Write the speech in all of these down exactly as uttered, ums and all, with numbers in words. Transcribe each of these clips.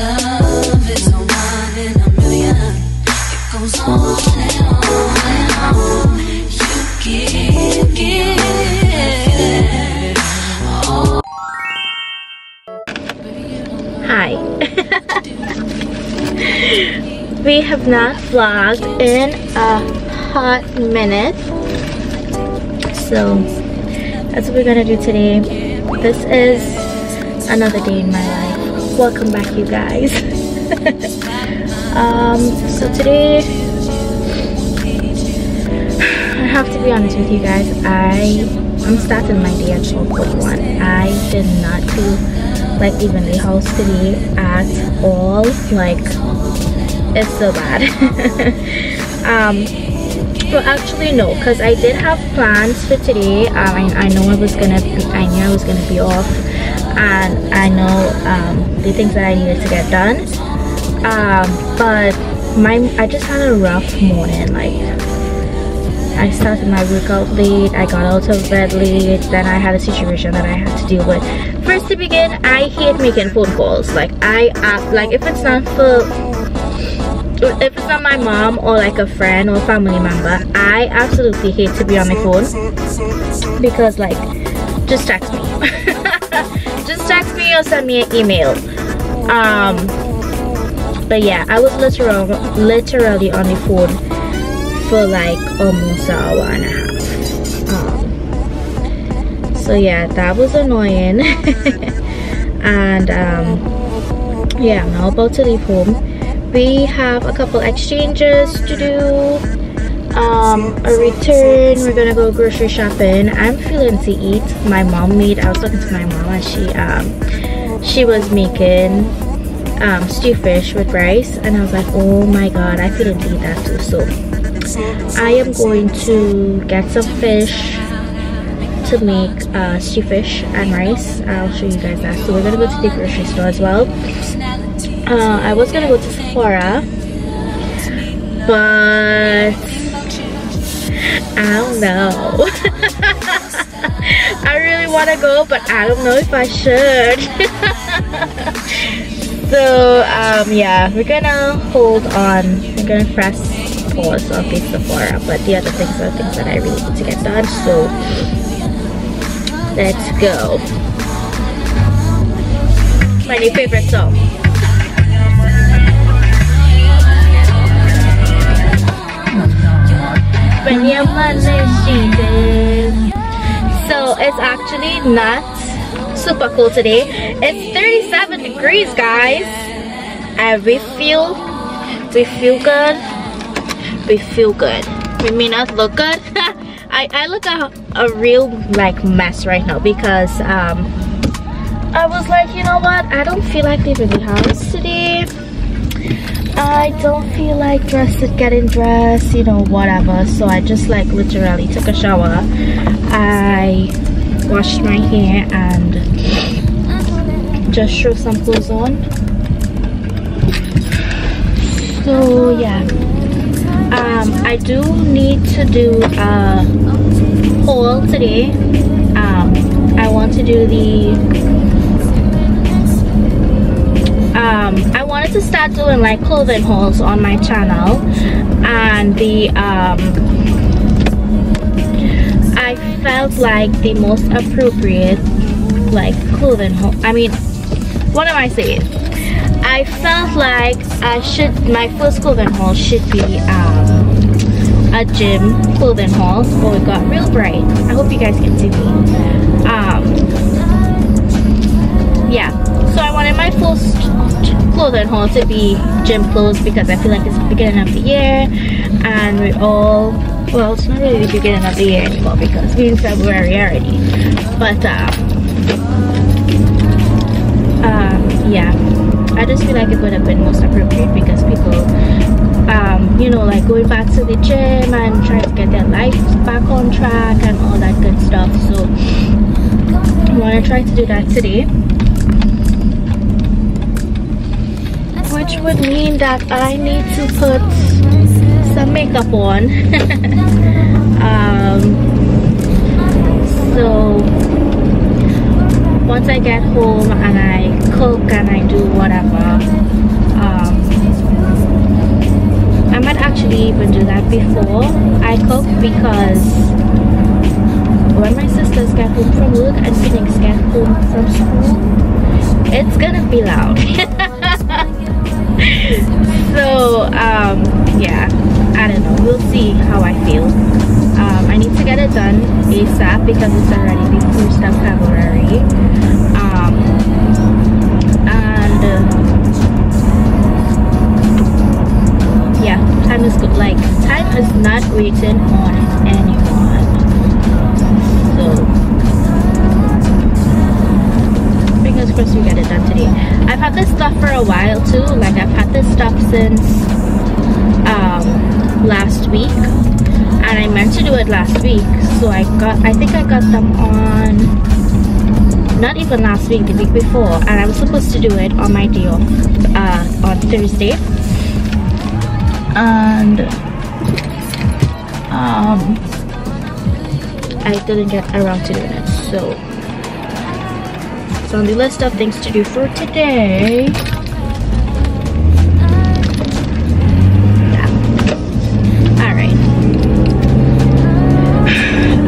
Love is a one in a million. It goes on and on and on. You give, give. Oh. Hi. We have not vlogged in a hot minute. So that's what we're gonna do today. This is another day in my life. Welcome back, you guys. um, so today, I have to be honest with you guys. I I'm starting my day at twelve forty-one. I did not do like even the house today at all. Like, it's so bad. um, well, actually no, because I did have plans for today. Um, I I know I was gonna be, I knew I was gonna be off. And I know um, the things that I needed to get done, um, but my I just had a rough morning. Like, I started my workout late, I got out of bed late, then I had a situation that I had to deal with. First to begin, I hate making phone calls. Like, I uh, like if it's not for if it's not my mom or like a friend or family member, I absolutely hate to be on my phone because, like, just text me. Just text me or send me an email. Um, but yeah, I was literally, literally on the phone for like almost an hour and a half. Um, so yeah, that was annoying. And um, yeah, I'm now about to leave home. We have a couple exchanges to do. Um, a return. We're gonna go grocery shopping. I'm feeling to eat. My mom made. I was talking to my mom. She um she was making um stew fish with rice, and I was like, oh my god, I couldn't eat that too. So I am going to get some fish to make uh stew fish and rice. I'll show you guys that. So we're gonna go to the grocery store as well. uh I was gonna go to Sephora, but I don't know. I really want to go, but I don't know if I should. So um yeah, we're gonna hold on. We're gonna press pause on the Sephora, but the other things are things that I really need to get done. So let's go. My new favorite song. When your mother, she did. So it's actually not super cool today. It's thirty-seven degrees, guys, and we feel we feel good. We feel good. We may not look good. I, I look a, a real like mess right now because um I was like, you know what, I don't feel like leaving the house today. I don't feel like dressed, getting dressed, you know, whatever. So I just like literally took a shower. I washed my hair and just threw some clothes on. So yeah, um, I do need to do a haul today. Um, I want to do the. Um, I wanted to start doing like clothing hauls on my channel, and the um, I felt like the most appropriate like clothing haul. I mean, what am I saying? I felt like I should my first clothing haul should be um, a gym clothing haul. Oh, it got real bright. I hope you guys can see me. Um, yeah. So I wanted my first clothing haul to be gym clothes because I feel like it's the beginning of the year, and we're all, well, it's not really the beginning of the year anymore because we're in February already. But um, um, yeah, I just feel like it would have been most appropriate because people, um, you know, like going back to the gym and trying to get their life back on track and all that good stuff. So I want to try to do that today, which would mean that I need to put some makeup on. um, so once I get home and I cook and I do whatever, actually even do that before I cook, because when my sisters get home from work and Phoenix get home from school, it's gonna be loud. So um yeah, I don't know, we'll see how I feel. um I need to get it done ASAP because it's already the first of February. um and uh, Yeah, time is good. Like, time is not waiting on anyone. So, fingers crossed we get it done today. I've had this stuff for a while too. Like, I've had this stuff since um, last week, and I meant to do it last week. So I got, I think I got them on, not even last week, the week before, and I was supposed to do it on my day off uh, on Thursday. And um I didn't get around to doing it, so it's on the list of things to do for today. Yeah. All right,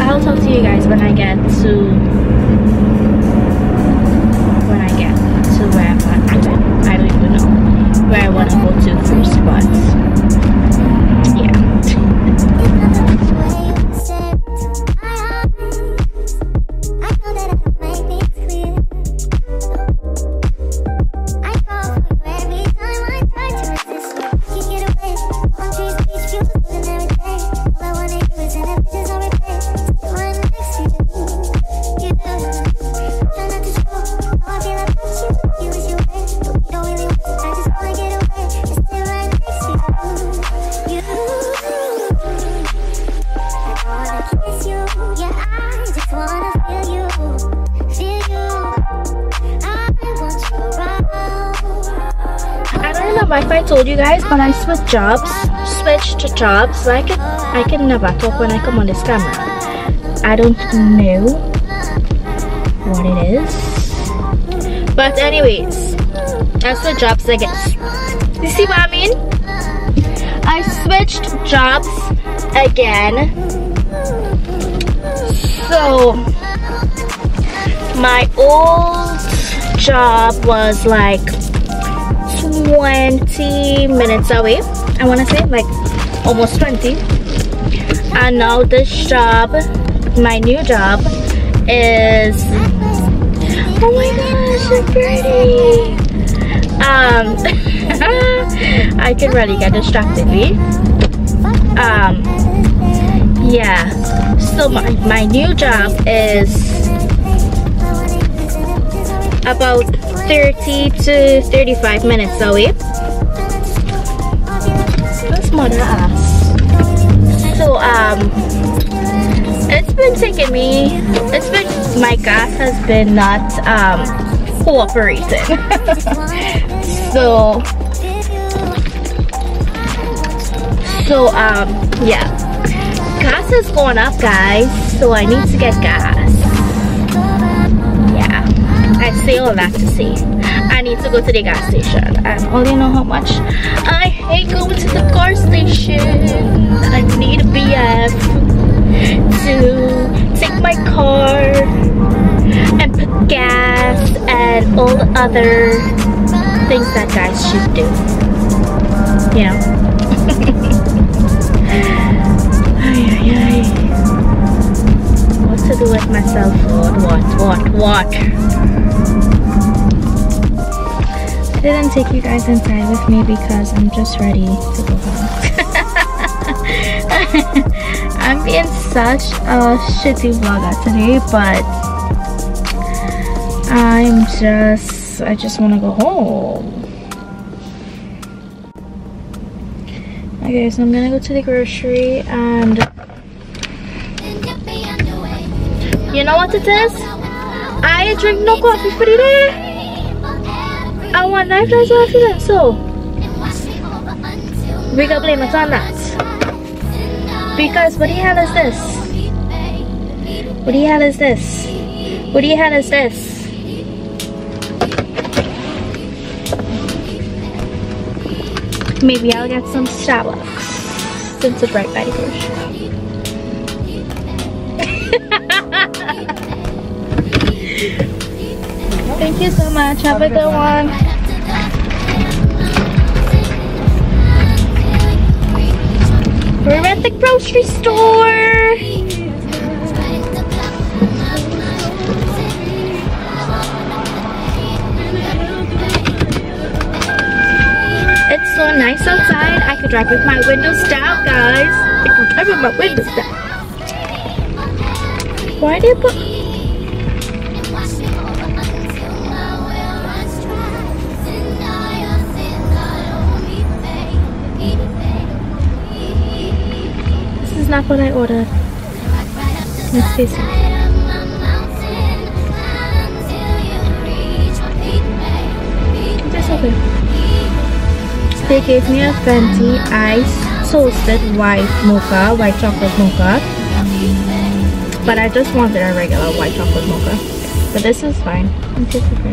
I'll talk to you guys when I get to when I get to where I'm at. I don't even know where I want to go to first, but you guys, but I switched jobs, switched jobs, so I can, I can never talk when I come on this camera. I don't know what it is, but anyways, I switched jobs, I guess. You see what I mean? I switched jobs again, so my old job was like twenty minutes away, I want to say, like almost twenty, and now this job, my new job, is, oh my gosh, so pretty. um I can really get distracted, me. Um yeah, so my, my new job is about thirty to thirty-five minutes away. That's more than us. So um it's been taking me, it's been, my gas has been not um cooperating. so so um yeah, gas is going up, guys, so I need to get gas. I say all that to say, I need to go to the gas station. And all, you know how much I hate going to the car station. I need a B F to take my car and put gas and all the other things that guys should do. You know? What to do with myself? What, what, what, what? I didn't take you guys inside with me because I'm just ready to go home. I'm being such a shitty vlogger today, but I'm just, I just want to go home. Okay, so I'm gonna go to the grocery, and you know what it is? I drink no coffee for the day. I want knife that's what I feel like, so we can blame it on that, because what the hell is this? What the hell is this? What the hell is this? Maybe I'll get some Starbucks. since the bright bag bush. Thank you so much. Have, Have a good, good one. one. We're at the grocery store. It's so nice outside. I could drive with my windows down, guys. I could drive with my windows down. Why do you put... This is not what I ordered. Let's face it. That's okay. They gave me a Fenty Ice Toasted White Mocha, White Chocolate Mocha. But I just wanted a regular White Chocolate Mocha. But this is fine. I'm just okay.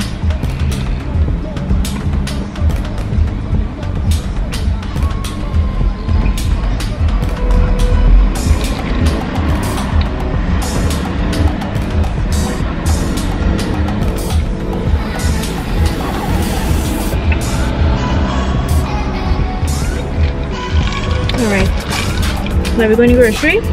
Now we're going to grocery. I'm going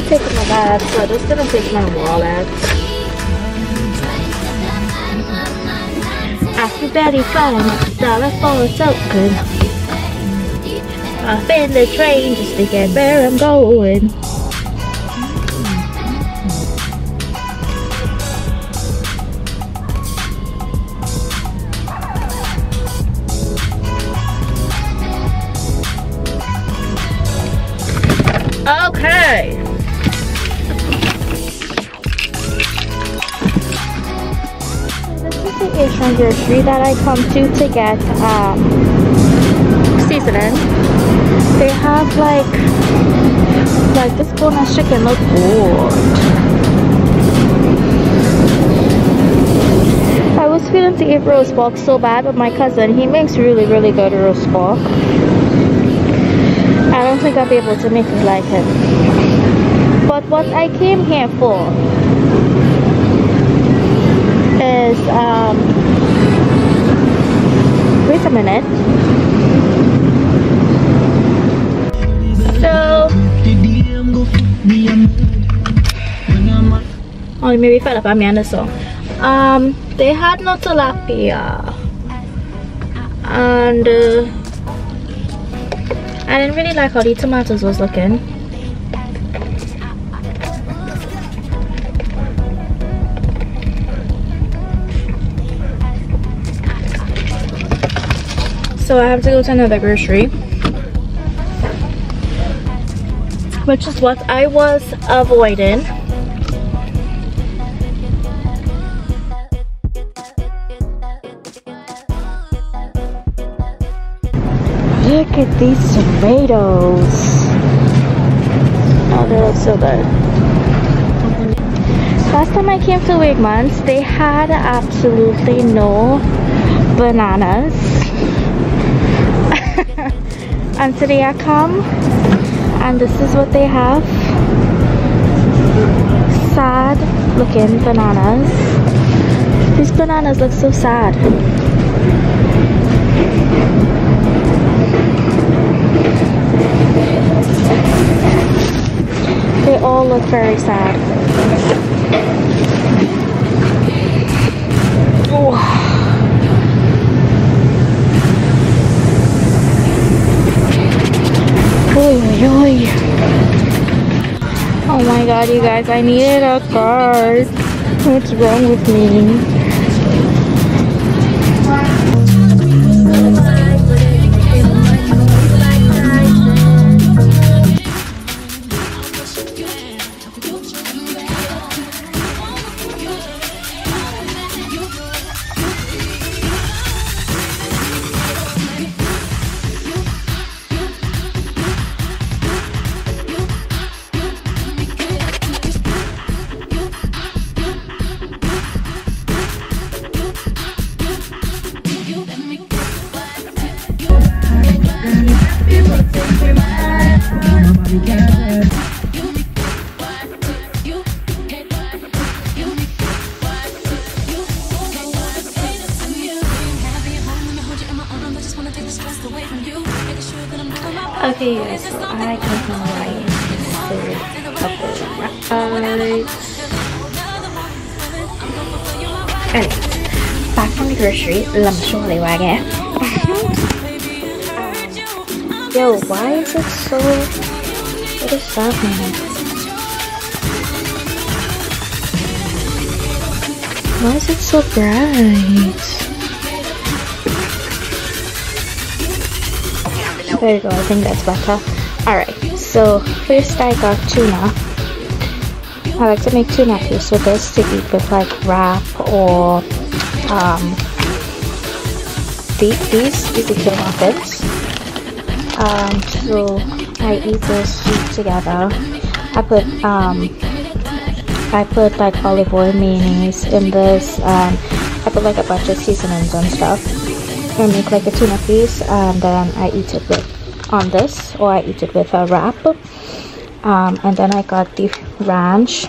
to take my bag, so I'm just going to take my wallet. After Betty finds dollar for so good. Up in the train just to get where I'm going. Okay. This is the Asian grocery that I come to to get um, seasoning. They have like, like this boneless chicken look good. I was feeling to eat roast pork so bad, but my cousin, he makes really, really good roast pork. I don't think I'll be able to make it like him. But what I came here for is, um, wait a minute. Oh, you maybe fell up at me on the song. Um, they had no tilapia. And uh, I didn't really like how the tomatoes was looking. So I have to go to another grocery, which is what I was avoiding. Look at these tomatoes. Oh, they look so good. Last time I came to Wegmans, they had absolutely no bananas. And today I come, and this is what they have. Sad looking bananas. These bananas look so sad. They all look very sad. Oh. Oh my god, you guys, I needed a card. What's wrong with me? Okay, yeah, so I got my light for a couple of rides. Anyway, back from the grocery, let me show you what I get. Yo, why is it so... What is happening? Why is it so bright? There you go, I think that's better. Alright, so first I got tuna. I like to make tuna paste with this to eat with like wrap or um, deep these, you can kill muffins. Um, so I eat this together. I put um, I put like olive oil mayonnaise in this. Um, I put like a bunch of seasonings and stuff. I make like a tuna piece and then I eat it with on this, or I eat it with a wrap. Um, and then I got the ranch.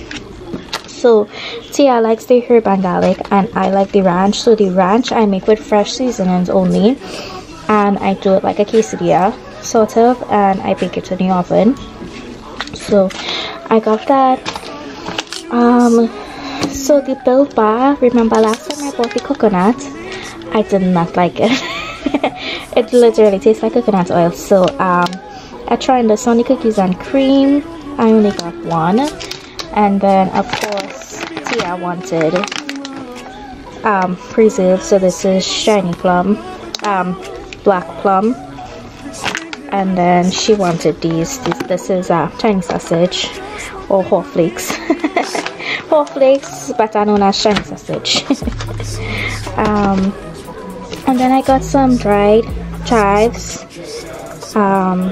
So Tia likes the herb and garlic and I like the ranch. So the ranch I make with fresh seasonings only, and I do it like a quesadilla sort of, and I bake it in the oven. So I got that. Um, so the build bar, remember last time I bought the coconut, I did not like it. It literally tastes like coconut oil. So um I tried the Sony cookies and cream. I only got one, and then of course Tia wanted um preserve, so this is shiny plum, um black plum, and then she wanted these, these this is uh Chinese sausage or whole flakes. Whole flakes, better known as shiny sausage. um And then I got some dried chives. Um,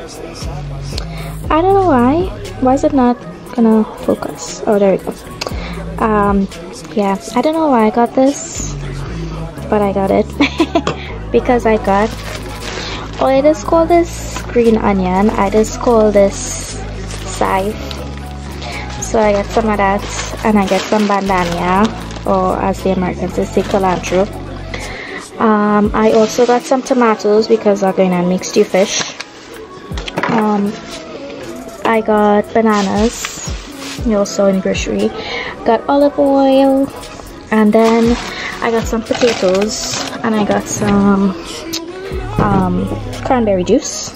I don't know why. Why is it not gonna focus? Oh, there we go. Um, yeah, I don't know why I got this, but I got it. Because I got... Oh, I just call this green onion. I just call this scythe. So I got some of that, and I got some bandania, or as the Americans say, cilantro. Um, I also got some tomatoes because I'm going to make stew fish. Um, I got bananas, you also in grocery. Got olive oil, and then I got some potatoes, and I got some um, cranberry juice.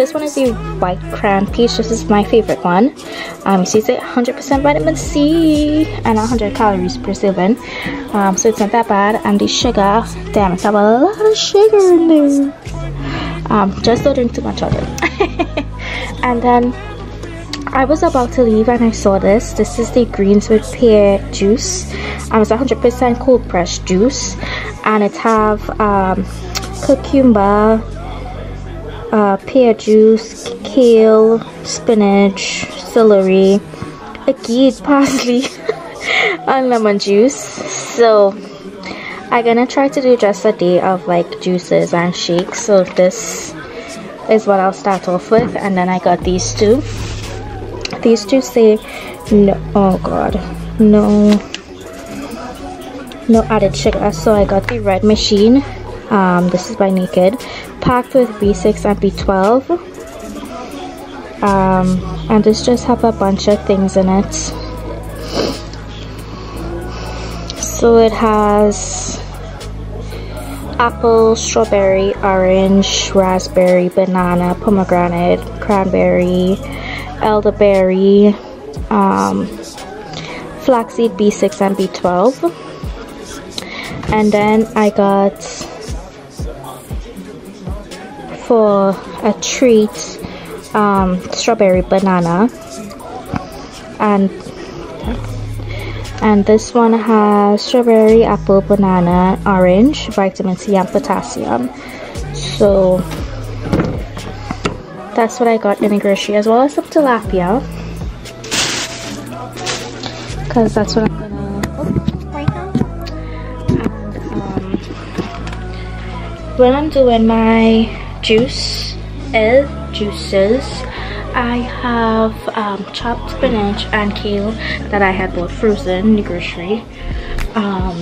This one is the white cran peach. This is my favorite one. Um, it says one hundred percent vitamin C and one hundred calories per serving. Um, so it's not that bad. And the sugar, damn, it's have a lot of sugar in there. Um, just don't drink too much of it. And then I was about to leave and I saw this. This is the greens with pear juice. Um, it's one hundred percent cold pressed juice, and it have um, cucumber, uh, pear juice, kale, spinach, celery, agave, parsley, and lemon juice. So I'm gonna try to do just a day of like juices and shakes. So this is what I'll start off with, and then I got these two. These two say no, oh god, no, no added sugar. So I got the Red Machine. Um, this is by Naked, packed with B six and B twelve. Um, and this just have a bunch of things in it. So it has apple, strawberry, orange, raspberry, banana, pomegranate, cranberry, elderberry, um, flaxseed, B six and B twelve. And then I got for a treat Um, strawberry banana, and and this one has strawberry, apple, banana, orange, vitamin C and potassium. So that's what I got in the grocery, as well as some tilapia, because that's what I'm gonna open right now. And um, when I'm doing my juice, is juices. I have um, chopped spinach and kale that I had bought frozen in the grocery, um,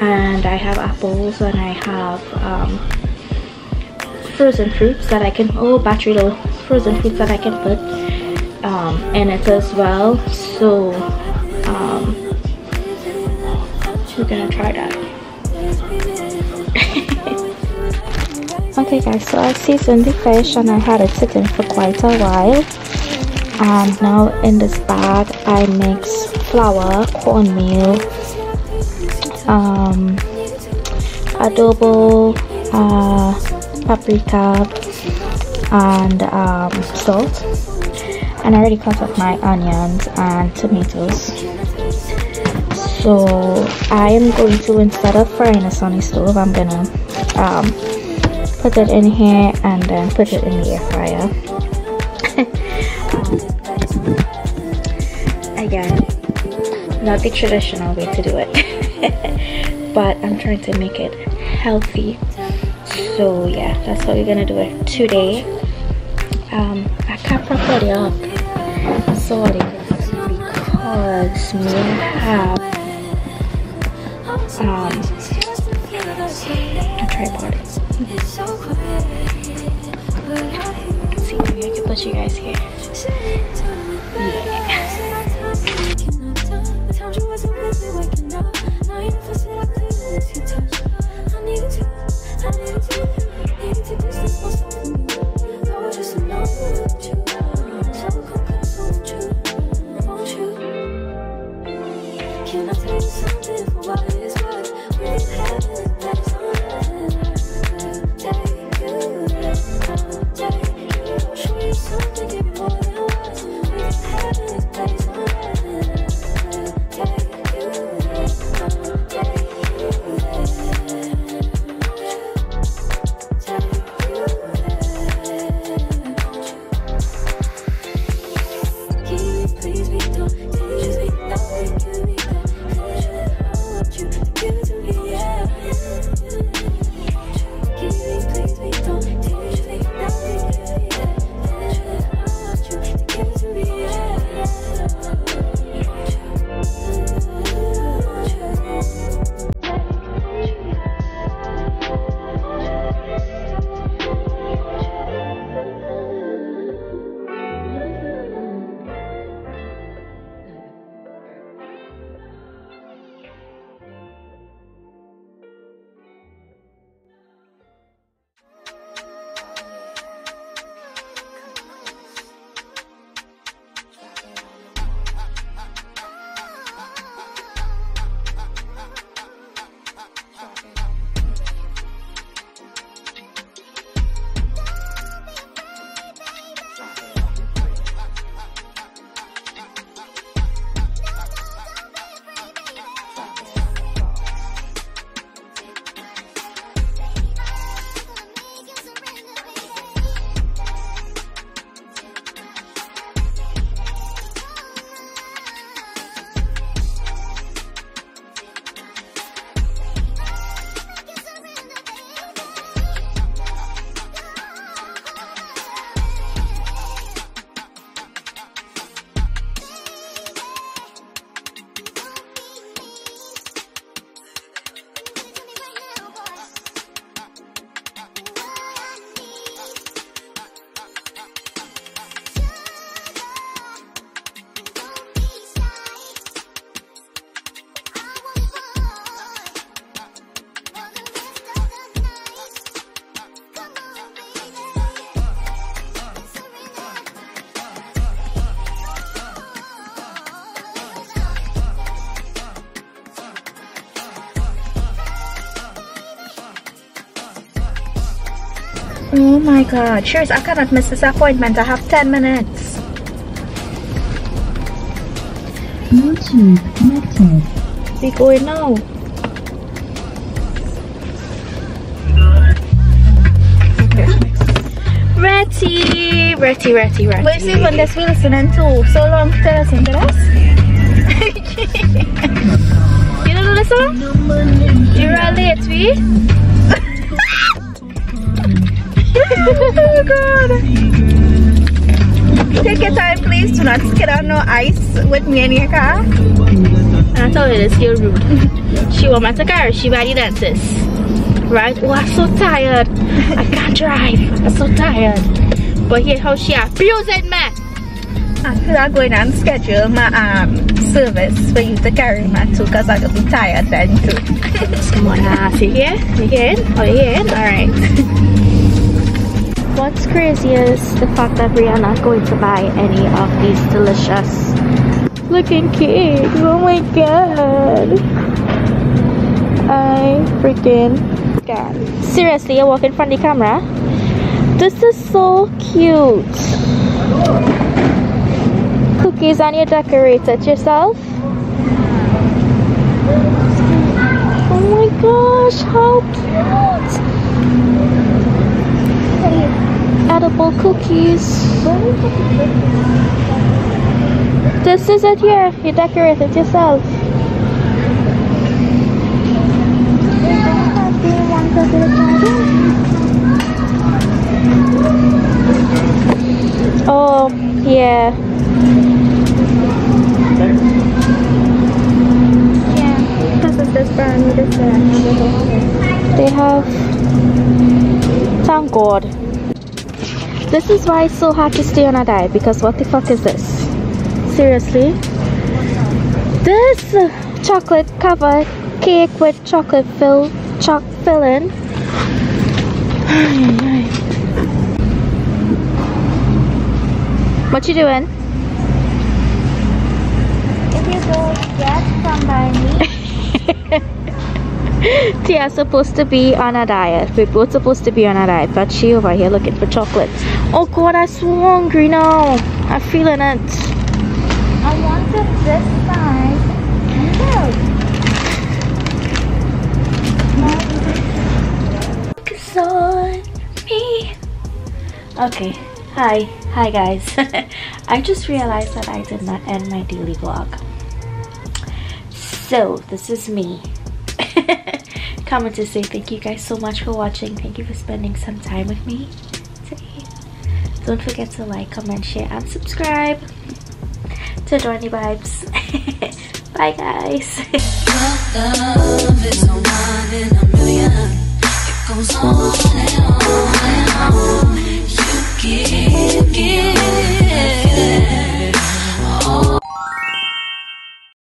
and I have apples, and I have um, frozen fruits that I can oh battery low frozen fruits that I can put um, in it as well. So um, we're gonna try that. Okay guys, so I seasoned the fish and I had it sitting for quite a while, and now in this bag I mix flour, cornmeal, um, adobo, uh, paprika, and um, salt, and I already cut up my onions and tomatoes. So I am going to, instead of frying this on the stove, I'm gonna um, put it in here and then put it in the air fryer. um, again, not the traditional way to do it, but I'm trying to make it healthy. So yeah, that's what we're gonna do it today. Um, I can't properly up, sorry, because we have um, a tripod. Let's see if I can put you guys here. Oh my god, Cheers, I cannot miss this appointment. I have ten minutes. Bluetooth connected. We going now. Retty, Retty, Retty, Retty. We're seeing what this we're listening to. So long to listen to this. You know the song? You're all late, we? Oh god. Take your time, please. Do not skid on no ice with me in your car. And I told her this, you're rude. She want me to carry. She body dances. Right? Oh, I'm so tired. I can't drive. I'm so tired. But here's how she abusing me. After I'm going and schedule my um service for you to carry my too, because I'm gonna be tired then too. Come on now, see here? You get it? Oh, you get it? Alright. What's crazy is the fact that we are not going to buy any of these delicious looking cakes. Oh my god. I freaking god. Seriously, I walk in front of the camera. This is so cute. Cookies and you decorate it yourself. Oh my gosh, how cute! Edible cookies. This is it here. You decorate it yourself. Oh yeah. Yeah, that's what this brand is there. They have. Thank God. This is why it's so hard to stay on a diet, because what the fuck is this? Seriously? This chocolate covered cake with chocolate fill, choc filling. What you doing? Get some by me. Tia's supposed to be on a diet. We're both supposed to be on a diet, but she over here looking for chocolate. Oh god, I'm so hungry now. I'm feeling it. I wanted this size. Focus on me. Okay. Hi. Hi guys. I just realized that I did not end my daily vlog. So this is me. Comment to say thank you guys so much for watching. Thank you for spending some time with me today. Don't forget to like, comment, share, and subscribe to join the vibes. Bye guys. Love is a one in a million. It goes on and on.